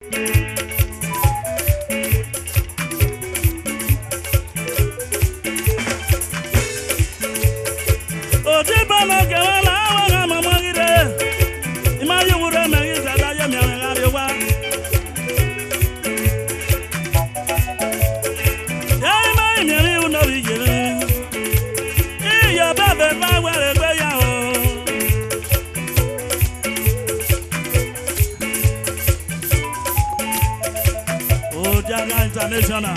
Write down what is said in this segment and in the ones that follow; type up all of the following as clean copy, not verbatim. International.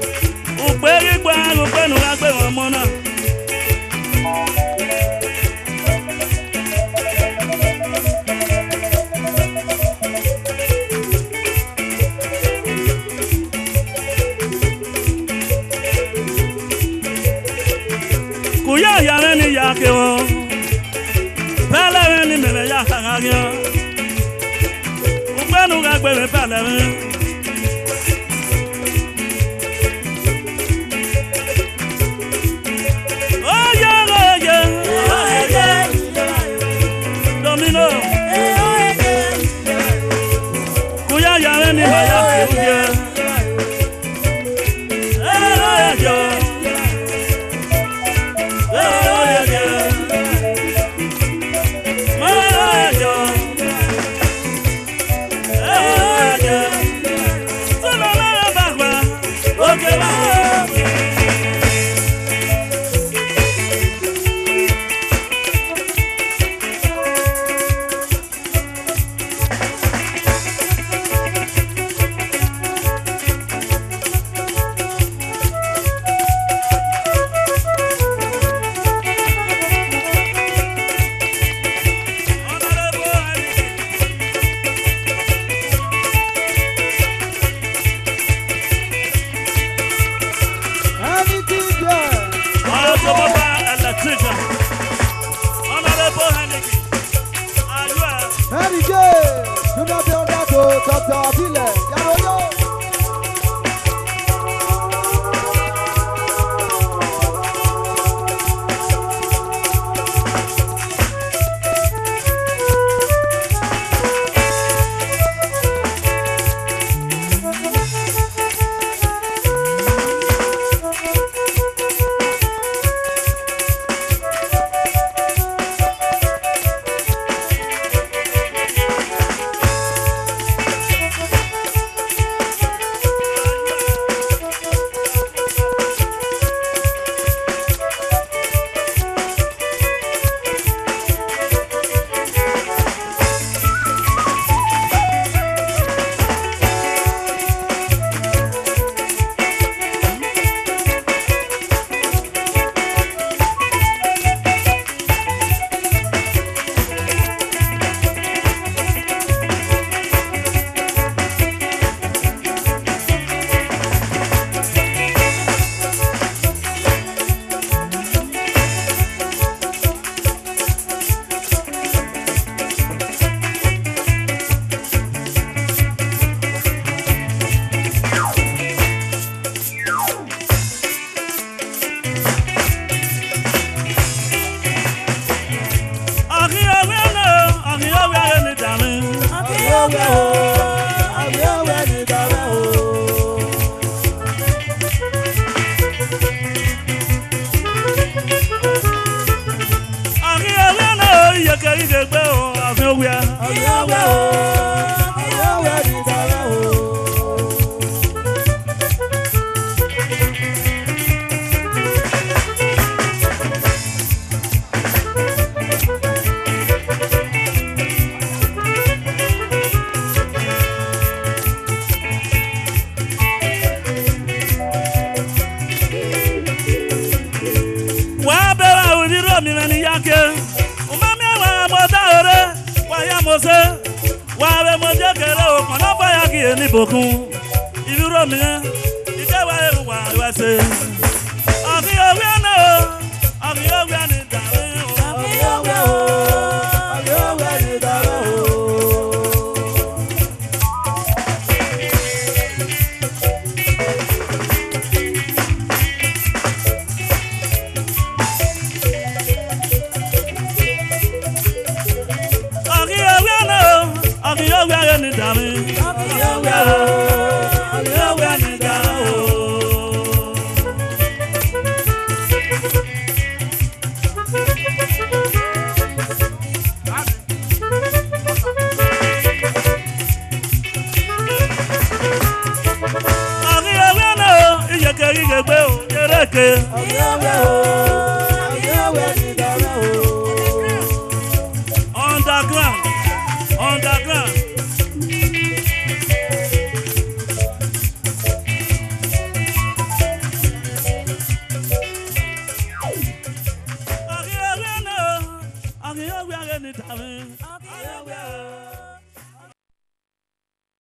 Ogi ogi no, iye keri gbe o, ereke. Ogi ogi o.